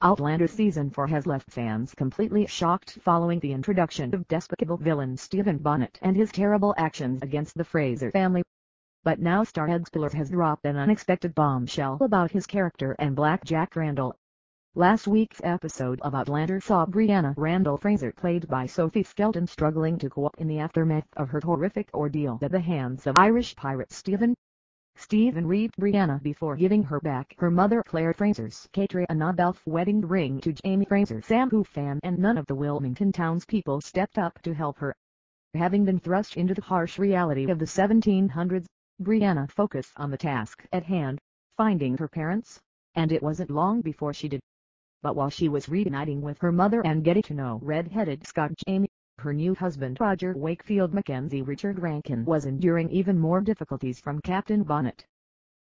Outlander Season 4 has left fans completely shocked following the introduction of despicable villain Stephen Bonnet and his terrible actions against the Fraser family. But now star Ed Speleers has dropped an unexpected bombshell about his character and Black Jack Randall. Last week's episode of Outlander saw Brianna Randall Fraser, played by Sophie Skelton, struggling to cope in the aftermath of her horrific ordeal at the hands of Irish pirate Stephen. Stephen reaped Brianna before giving her back her mother Claire Fraser's Caitriona Balfe wedding ring to Jamie Fraser. Sam Heughan and none of the Wilmington townspeople stepped up to help her. Having been thrust into the harsh reality of the 1700s, Brianna focused on the task at hand, finding her parents, and it wasn't long before she did. But while she was reuniting with her mother and getting to know red-headed Scot Jamie, her new husband Roger Wakefield Mackenzie Richard Rankin was enduring even more difficulties from Captain Bonnet.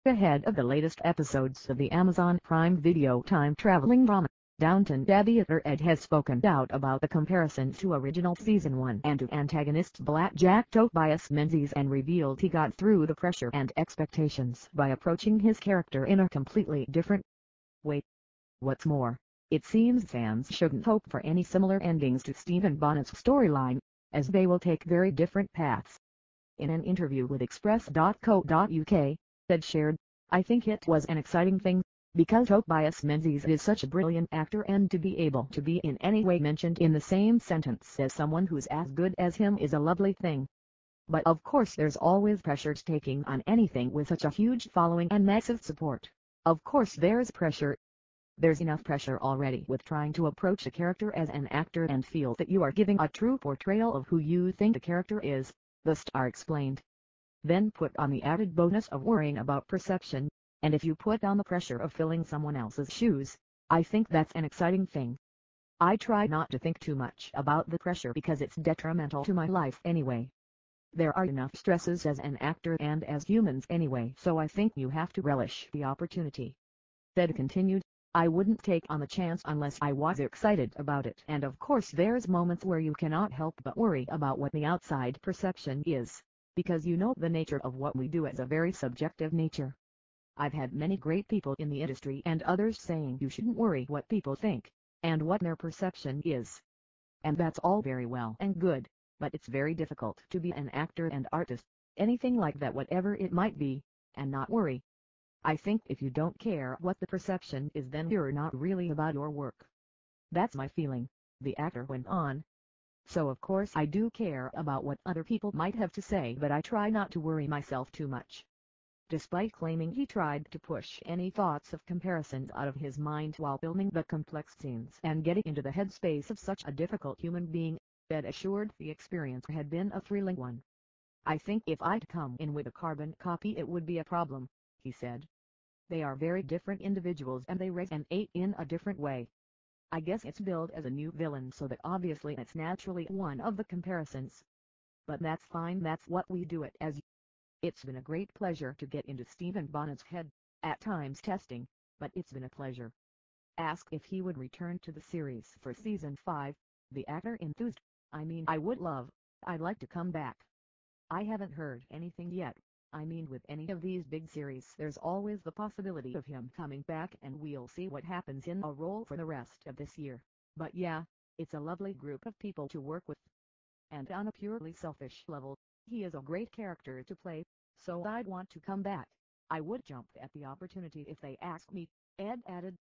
Ahead of the latest episodes of the Amazon Prime Video time-traveling drama, Downton Abbey editor Ed has spoken out about the comparison to original Season 1 and to antagonist Black Jack Tobias Menzies, and revealed he got through the pressure and expectations by approaching his character in a completely different way. What's more, it seems fans shouldn't hope for any similar endings to Stephen Bonnet's storyline, as they will take very different paths. In an interview with Express.co.uk, Ed shared, "I think it was an exciting thing, because Tobias Menzies is such a brilliant actor, and to be able to be in any way mentioned in the same sentence as someone who's as good as him is a lovely thing. But of course there's always pressures taking on anything with such a huge following and massive support. Of course there's pressure. There's enough pressure already with trying to approach a character as an actor and feel that you are giving a true portrayal of who you think the character is," the star explained. "Then put on the added bonus of worrying about perception, and if you put on the pressure of filling someone else's shoes, I think that's an exciting thing. I try not to think too much about the pressure because it's detrimental to my life anyway. There are enough stresses as an actor and as humans anyway, so I think you have to relish the opportunity." Ed continued, "I wouldn't take on the chance unless I was excited about it, and of course there's moments where you cannot help but worry about what the outside perception is, because you know the nature of what we do is a very subjective nature. I've had many great people in the industry and others saying you shouldn't worry what people think, and what their perception is. And that's all very well and good, but it's very difficult to be an actor and artist, anything like that, whatever it might be, and not worry. I think if you don't care what the perception is, then you're not really about your work. That's my feeling," the actor went on. "So of course I do care about what other people might have to say, but I try not to worry myself too much." Despite claiming he tried to push any thoughts of comparisons out of his mind while filming the complex scenes and getting into the headspace of such a difficult human being, Ed assured the experience had been a thrilling one. "I think if I'd come in with a carbon copy it would be a problem," he said. "They are very different individuals and they resonate in a different way. I guess it's billed as a new villain, so that obviously it's naturally one of the comparisons. But that's fine, that's what we do it as. It's been a great pleasure to get into Stephen Bonnet's head, at times testing, but it's been a pleasure." Asked if he would return to the series for Season 5, the actor enthused, "I mean, I'd like to come back. I haven't heard anything yet. I mean, with any of these big series there's always the possibility of him coming back, and we'll see what happens in a role for the rest of this year. But yeah, it's a lovely group of people to work with. And on a purely selfish level, he is a great character to play, so I'd want to come back. I would jump at the opportunity if they asked me," Ed added.